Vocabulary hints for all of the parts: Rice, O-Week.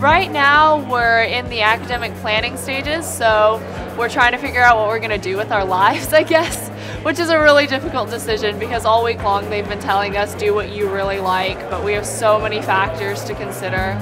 Right now we're in the academic planning stages, so we're trying to figure out what we're going to do with our lives, I guess, which is a really difficult decision because all week long they've been telling us do what you really like, but we have so many factors to consider.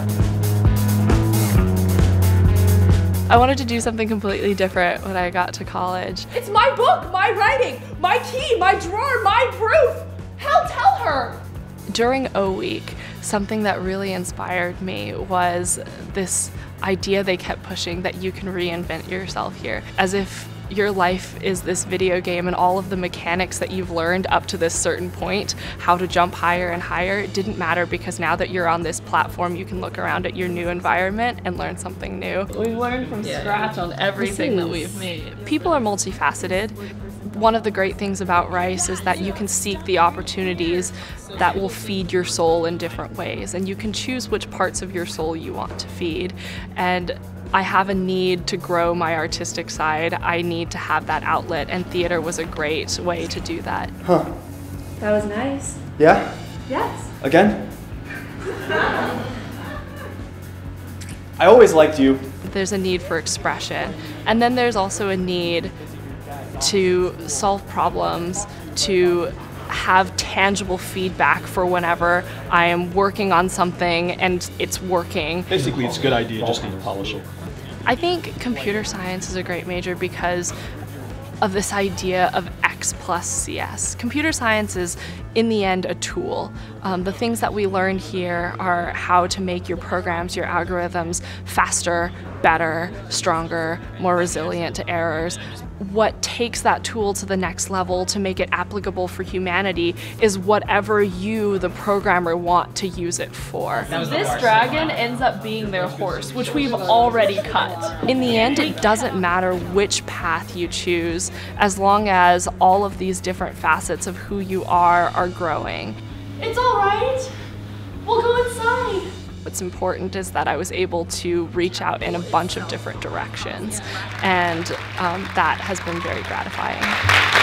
I wanted to do something completely different when I got to college. It's my book, my writing, my key, my drawer, my proof! Hell, tell her! During O Week, something that really inspired me was this idea they kept pushing that you can reinvent yourself here, as if your life is this video game and all of the mechanics that you've learned up to this certain point, how to jump higher and higher, it didn't matter because now that you're on this platform you can look around at your new environment and learn something new. We've learned from scratch on everything that we've made. People are multifaceted. One of the great things about Rice is that you can seek the opportunities that will feed your soul in different ways, and you can choose which parts of your soul you want to feed. And I have a need to grow my artistic side. I need to have that outlet, and theater was a great way to do that. Huh. That was nice. Yeah? Yes. Again? I always liked you. There's a need for expression, and then there's also a need to solve problems, to have tangible feedback for whenever I am working on something and it's working. Basically, it's a good idea, just need to polish it. I think computer science is a great major because of this idea of X plus CS. Computer science is, in the end, a tool. The things that we learn here are how to make your programs, your algorithms, faster, better, stronger, more resilient to errors. What takes that tool to the next level to make it applicable for humanity is whatever you, the programmer, want to use it for. So this dragon ends up being their horse, which we've already cut. In the end, it doesn't matter which path you choose, as long as all of these different facets of who you are growing. It's all right. We'll go inside. What's important is that I was able to reach out in a bunch of different directions, and that has been very gratifying.